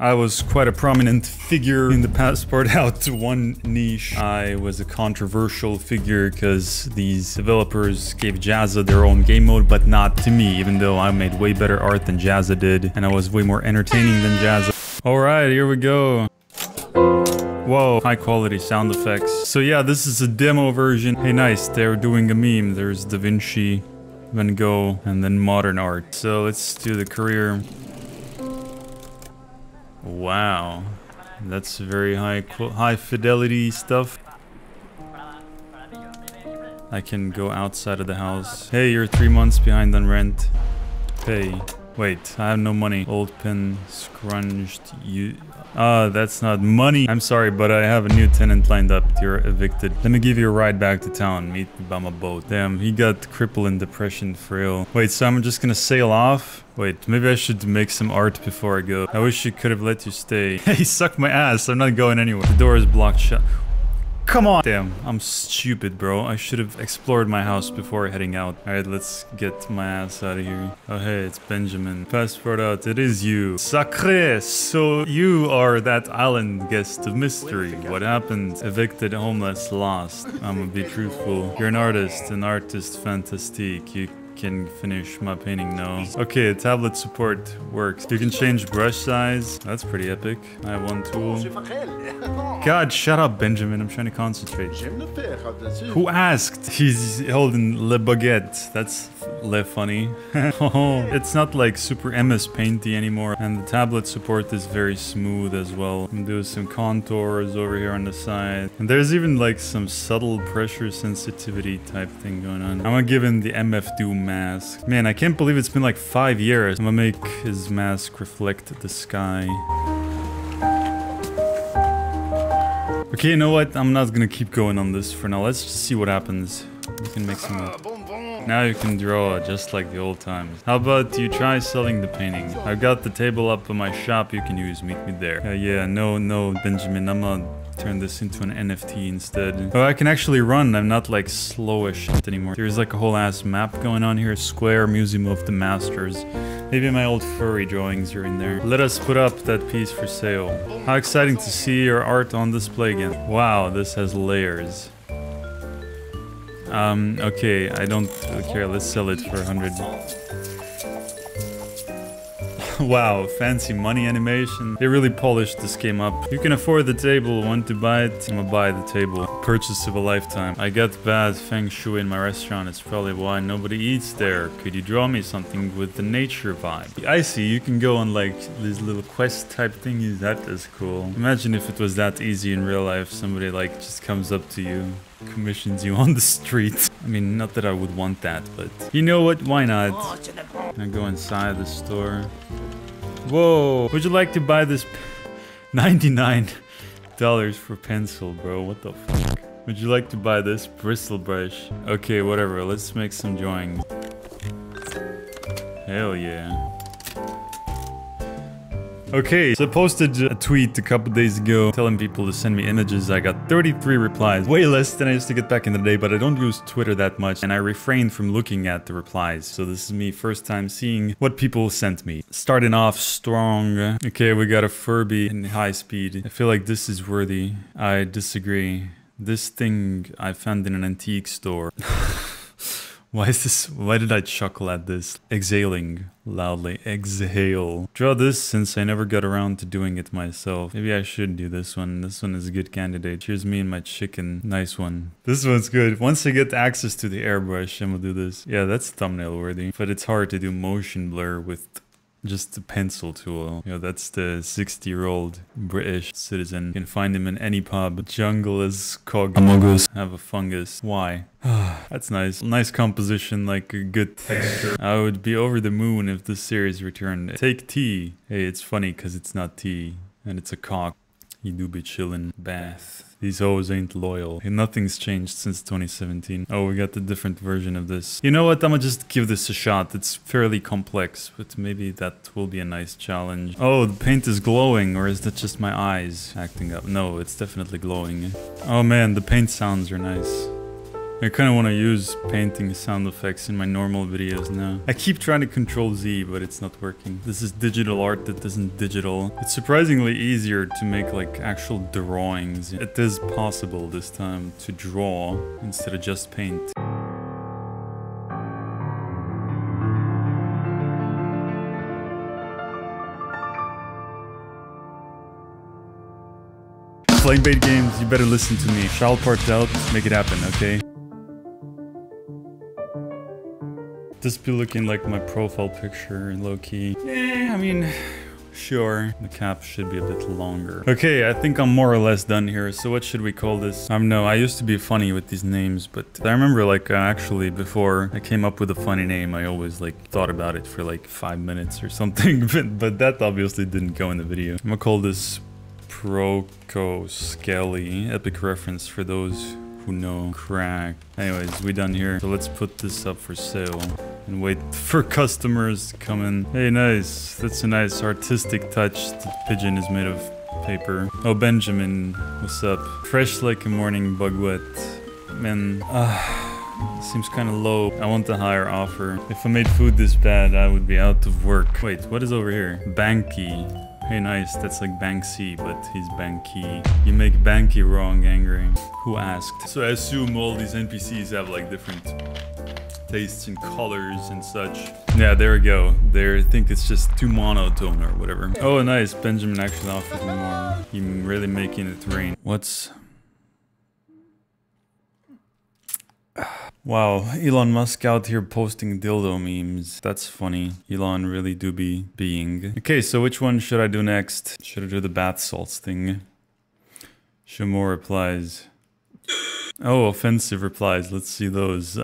I was quite a prominent figure in the Passepartout one niche. I was a controversial figure because these developers gave Jazza their own game mode, but not to me, even though I made way better art than Jazza did, and I was way more entertaining than Jazza. All right, here we go. Whoa, high quality sound effects. So yeah, this is a demo version. Hey, nice, they're doing a meme. There's Da Vinci, Van Gogh, and then modern art. So let's do the career. Wow, that's very high fidelity stuff. I can go outside of the house. Hey, you're 3 months behind on rent. Pay. Wait, I have no money. Old pen scrunched you. Ah, that's not money. I'm sorry, but I have a new tenant lined up. You're evicted. Let me give you a ride back to town. Meet me by my boat. Damn, he got crippled and depression for real. Wait, so I'm just gonna sail off? Wait, maybe I should make some art before I go. I wish you could have let you stay. Hey, suck my ass. I'm not going anywhere. The door is blocked shut. Come on! Damn, I'm stupid, bro. I should have explored my house before heading out. Alright, let's get my ass out of here. Oh, hey, it's Benjamin. Passepartout, it is you. Sacré! So you are that island guest of mystery. What happened? Evicted, homeless, lost. I'm gonna be truthful. You're an artist fantastique. You can finish my painting now. Okay, tablet support works. You can change brush size. That's pretty epic. I have one tool. God, shut up, Benjamin. I'm trying to concentrate. Who asked? He's holding Le Baguette. That's Le funny. Oh, it's not like super MS Painty anymore. And the tablet support is very smooth as well. And there's some contours over here on the side. And there's even like some subtle pressure sensitivity type thing going on. I'm gonna give him the MF2 mask. Man, I can't believe it's been like 5 years. I'm gonna make his mask reflect the sky. Okay, you know what? I'm not gonna keep going on this for now. Let's just see what happens. We can make some more. Now you can draw just like the old times. How about you try selling the painting? I've got the table up in my shop you can use. Meet me there. Yeah, no, Benjamin, I'm not turn this into an NFT instead. Oh, I can actually run. I'm not like slowish anymore. There's like a whole ass map going on here. Square Museum of the Masters. Maybe my old furry drawings are in there. Let us put up that piece for sale. How exciting to see your art on display again. Wow, this has layers. Okay, I don't care. Let's sell it for 100. Wow, fancy money animation. They really polished this game up. You can afford the table. Want to buy it? I'm gonna buy the table. Purchase of a lifetime. I got bad feng shui in my restaurant. It's probably why nobody eats there. Could you draw me something with the nature vibe? I see. You can go on like these little quest type thingies. That is cool. Imagine if it was that easy in real life. Somebody like just comes up to you, commissions you on the street. I mean, not that I would want that, but you know what? Why not? I go inside the store. Whoa, would you like to buy this $99 for pencil, bro? What the fuck? Would you like to buy this bristle brush? Okay, whatever, let's make some drawings. Hell yeah. Okay, so I posted a tweet a couple days ago telling people to send me images. I got 33 replies, way less than I used to get back in the day, but I don't use Twitter that much and I refrained from looking at the replies. So this is me first time seeing what people sent me. Starting off strong. Okay, we got a Furby in high speed. I feel like this is worthy. I disagree. This thing I found in an antique store. Why is this? Why did I chuckle at this? Exhaling loudly. Exhale. Draw this since I never got around to doing it myself. Maybe I should do this one. This one is a good candidate. Here's me and my chicken. Nice one. This one's good. Once I get access to the airbrush, I'm gonna do this. Yeah, that's thumbnail worthy. But it's hard to do motion blur with just the pencil tool. You know, that's the 60-year-old British citizen. You can find him in any pub. Jungle is cog. Among Us. Have a fungus. Why? That's nice. Nice composition, like a good texture. I would be over the moon if this series returned. Take tea. Hey, it's funny because it's not tea. And it's a cock. You do be chillin'. Bath. These hoes ain't loyal. Hey, nothing's changed since 2017. Oh, we got the different version of this. You know what? I'm gonna just give this a shot. It's fairly complex, but maybe that will be a nice challenge. Oh, the paint is glowing, or is that just my eyes acting up? No, it's definitely glowing. Oh man, the paint sounds are nice. I kind of want to use painting sound effects in my normal videos now. I keep trying to control Z, but it's not working. This is digital art that isn't digital. It's surprisingly easier to make like actual drawings. It is possible this time to draw instead of just paint. Playing bait games, you better listen to me. ChallaBoy4, make it happen, okay? This be looking like my profile picture, low-key. Yeah, I mean, sure. The cap should be a bit longer. Okay, I think I'm more or less done here. So what should we call this? I don't know, I used to be funny with these names, but I remember like actually before I came up with a funny name, I always like thought about it for like 5 minutes or something, but that obviously didn't go in the video. I'm gonna call this Proco Skelly, epic reference for those who know crack. Anyways, we done here. So let's put this up for sale and wait for customers to come in. Hey, nice. That's a nice artistic touch. The pigeon is made of paper. Oh, Benjamin, what's up? Fresh like a morning bug wet. Man, seems kind of low. I want a higher offer. If I made food this bad, I would be out of work. Wait, what is over here? Banky. Hey, nice, that's like Banksy, but he's Banky. You make Banky wrong angry. Who asked? So I assume all these NPCs have like different tastes and colors and such. Yeah, there we go. I think it's just too monotone or whatever. Oh, nice, Benjamin actually offered me more. You're really making it rain. What's... Wow, Elon Musk out here posting dildo memes. That's funny. Elon really do be being. Okay, so which one should I do next? Should I do the bath salts thing? Shamor replies. Oh, offensive replies. Let's see those.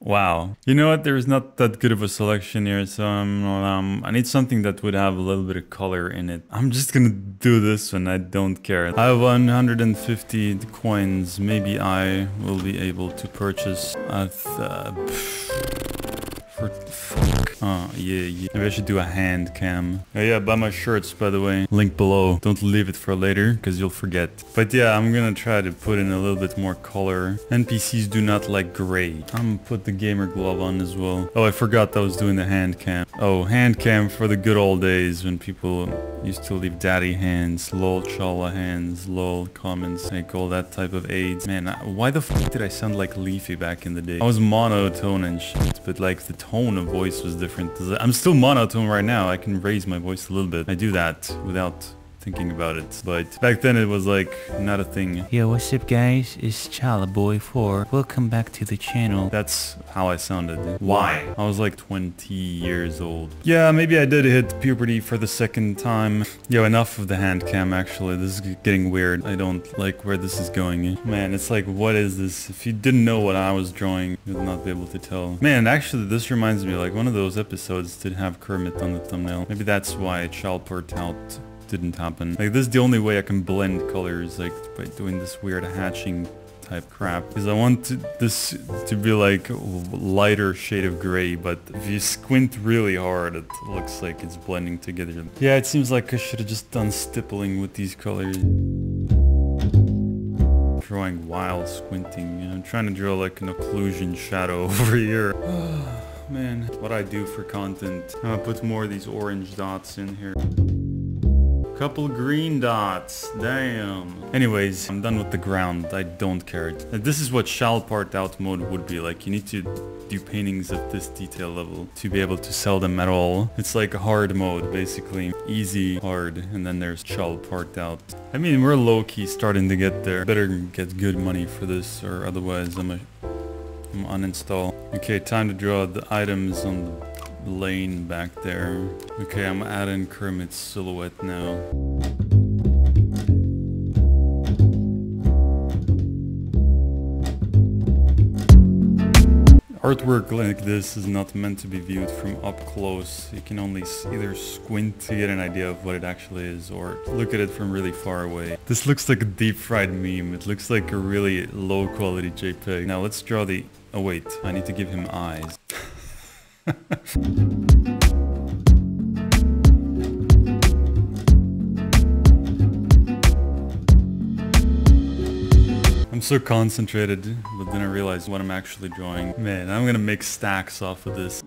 Wow. You know what? There is not that good of a selection here, so I need something that would have a little bit of color in it. I'm just gonna do this one. I don't care. I have 150 coins. Maybe I will be able to purchase a... Oh, yeah. Maybe I should do a hand cam. Oh, yeah, buy my shirts, by the way. Link below. Don't leave it for later, because you'll forget. But yeah, I'm gonna try to put in a little bit more color. NPCs do not like gray. I'm gonna put the gamer glove on as well. Oh, I forgot I was doing the hand cam. Oh, hand cam for the good old days when people used to leave daddy hands, lol, challa hands, lol, comments, like all that type of aids. Man, why the fuck did I sound like Leafy back in the day? I was monotone and shit, but like the tone of voice was different. I'm still monotone right now. I can raise my voice a little bit. I do that without thinking about it, but back then it was like not a thing. Yo, what's up guys, it's ChallaBoy4. Welcome back to the channel. That's how I sounded. Why? I was like 20 years old. Yeah, maybe I did hit puberty for the second time. Yo, enough of the hand cam actually. This is getting weird. I don't like where this is going. Man, it's like, what is this? If you didn't know what I was drawing, you would not be able to tell. Man, actually this reminds me, like one of those episodes did have Kermit on the thumbnail. Maybe that's why ChallaBoy4 didn't happen. Like this is the only way I can blend colors, like by doing this weird hatching type crap, because I want this to be like lighter shade of gray, but if you squint really hard it looks like it's blending together. Yeah, it seems like I should have just done stippling with these colors. Drawing while squinting. I'm trying to draw like an occlusion shadow over here. Man, what I do for content. I'm gonna put more of these orange dots in here. Couple green dots, damn. Anyways, I'm done with the ground. I don't care. This is what ChallaBoy4 mode would be like. You need to do paintings at this detail level to be able to sell them at all. It's like hard mode, basically. Easy, hard, and then there's ChallaBoy4. I mean, we're low-key starting to get there. Better get good money for this, or otherwise I'm uninstall. Okay, time to draw the items on the lane back there. Okay, I'm adding Kermit's silhouette now. Artwork like this is not meant to be viewed from up close. You can only either squint to get an idea of what it actually is, or look at it from really far away. This looks like a deep fried meme. It looks like a really low quality JPEG. Now let's draw the... Oh wait, I need to give him eyes. I'm I'm so concentrated, but then I realized what I'm actually drawing. Man, I'm gonna make stacks off of this.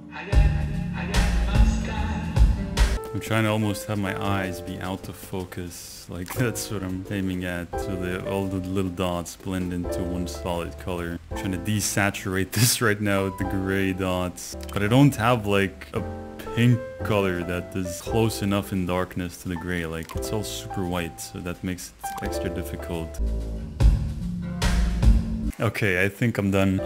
I'm trying to almost have my eyes be out of focus. Like, that's what I'm aiming at. So that all the little dots blend into one solid color. I'm trying to desaturate this right now with the gray dots. But I don't have, like, a pink color that is close enough in darkness to the gray. Like, it's all super white, so that makes it extra difficult. Okay, I think I'm done.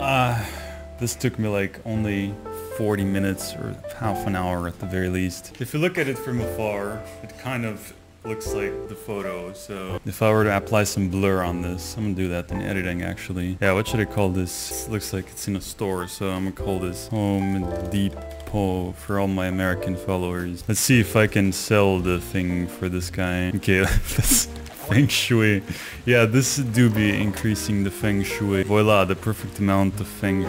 This took me, like, only 40 minutes or half an hour at the very least. If you look at it from afar, it kind of looks like the photo. So if I were to apply some blur on this, I'm gonna do that in editing actually. Yeah, what should I call this? This looks like it's in a store, so I'm gonna call this Home Depot for all my American followers. Let's see if I can sell the thing for this guy. Okay, that's feng shui. Yeah, this do be increasing the feng shui. Voila, the perfect amount of feng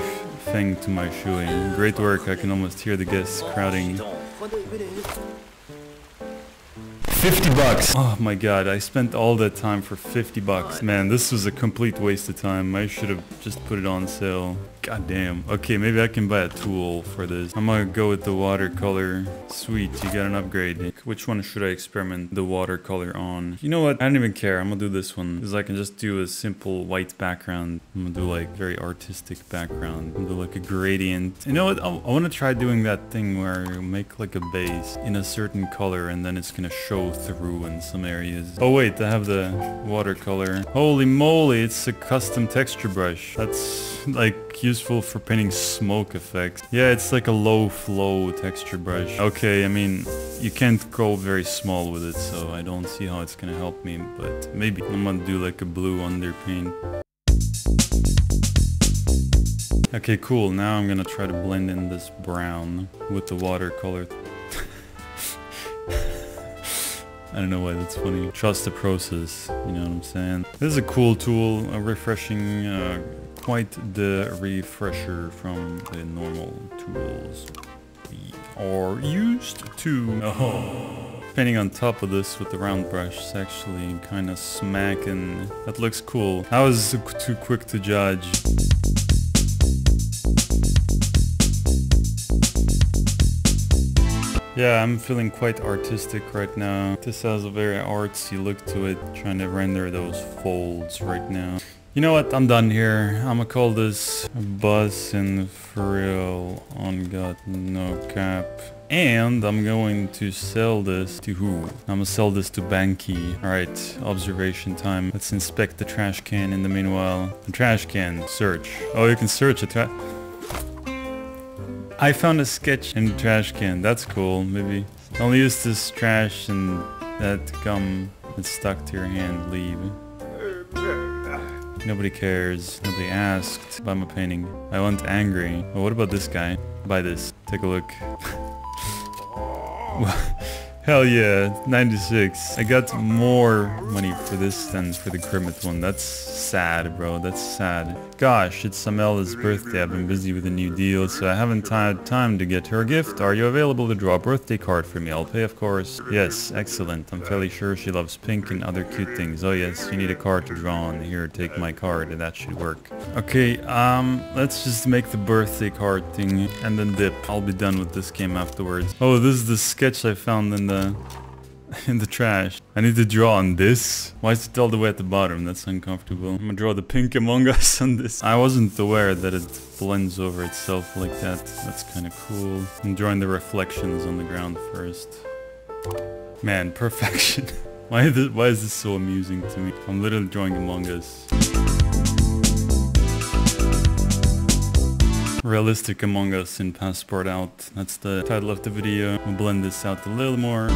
to my shoey. Great work, I can almost hear the guests crowding. $50! Oh my god, I spent all that time for $50. Man, this was a complete waste of time. I should have just put it on sale. God damn. Okay, maybe I can buy a tool for this. I'm gonna go with the watercolor. Sweet, you got an upgrade. Which one should I experiment the watercolor on? You know what? I don't even care. I'm gonna do this one. Because I can just do a simple white background. I'm gonna do like very artistic background. I'm gonna do like a gradient. You know what? I wanna try doing that thing where you make like a base in a certain color and then it's gonna show through in some areas. Oh wait, I have the watercolor. Holy moly, it's a custom texture brush. That's like useful for painting smoke effects. Yeah, it's like a low flow texture brush. Okay, I mean, you can't go very small with it, so I don't see how it's gonna help me, but maybe I'm gonna do like a blue underpaint. Okay, cool. Now I'm gonna try to blend in this brown with the watercolor. I don't know why that's funny. Trust the process, you know what I'm saying? This is a cool tool, a refreshing, quite the refresher from the normal tools we are used to. Oh. Painting on top of this with the round brush is actually kind of smacking. That looks cool. I was too quick to judge. Yeah, I'm feeling quite artistic right now. This has a very artsy look to it, trying to render those folds right now. You know what? I'm done here. I'm gonna call this Buzz and Frill on God No Cap. And I'm going to sell this to who? I'm gonna sell this to Banky. Alright, observation time. Let's inspect the trash can in the meanwhile. The trash can, search. Oh, you can search a trash. I found a sketch in the trash can. That's cool, maybe. Don't use this trash and that gum that's stuck to your hand. Leave. Nobody cares. Nobody asked. Buy my painting. I went angry. Oh, what about this guy? Buy this. Take a look. Hell yeah, 96. I got more money for this than for the Kermit one. That's sad, bro. That's sad. Gosh, it's Samela's birthday. I've been busy with a new deal, so I haven't had time to get her a gift. Are you available to draw a birthday card for me? I'll pay, of course. Yes, excellent. I'm fairly sure she loves pink and other cute things. Oh yes, you need a card to draw on. Here, take my card, and that should work. Okay, let's just make the birthday card thing and then dip. I'll be done with this game afterwards. Oh, this is the sketch I found in the trash. I need to draw on this. Why is it all the way at the bottom? That's uncomfortable. I'm gonna draw the pink Among Us on this. I wasn't aware that it blends over itself like that. That's kind of cool. I'm drawing the reflections on the ground first. Man, perfection. Why is this so amusing to me? I'm literally drawing Among Us. Realistic Among Us in Passepartout. That's the title of the video. We'll blend this out a little more.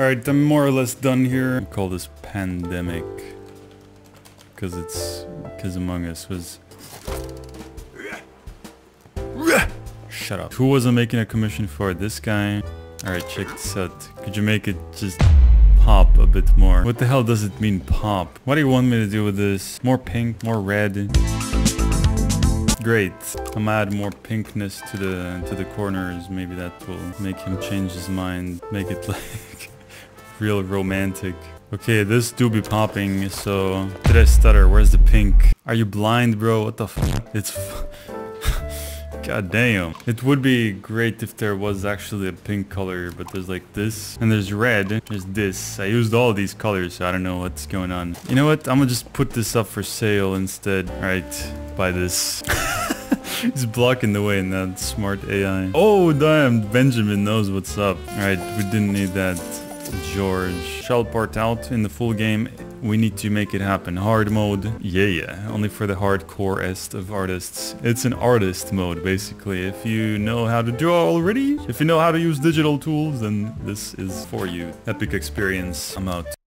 Alright, I'm more or less done here. I'll call this Pandemic. Because Among Us was... Shut up. Who wasn't making a commission for? This guy. Alright, check this out. Could you make it just... pop a bit more. What the hell does it mean pop? What do you want me to do with this? More pink, more red. Great. I'm gonna add more pinkness to the corners. Maybe that will make him change his mind. Make it like real romantic. Okay, this do be popping, so... Did I stutter? Where's the pink? Are you blind, bro? What the f... It's God damn. It would be great if there was actually a pink color, but there's like this, and there's red, there's this. I used all these colors, so I don't know what's going on. You know what? I'm gonna just put this up for sale instead. Alright, buy this. He's blocking the way in that smart AI. Oh, damn, Benjamin knows what's up. Alright, we didn't need that. George. ChallaBoy4 in the full game. We need to make it happen. Hard mode. Yeah. Only for the hardcorest of artists. It's an artist mode, basically. If you know how to draw already, if you know how to use digital tools, then this is for you. Epic experience. I'm out.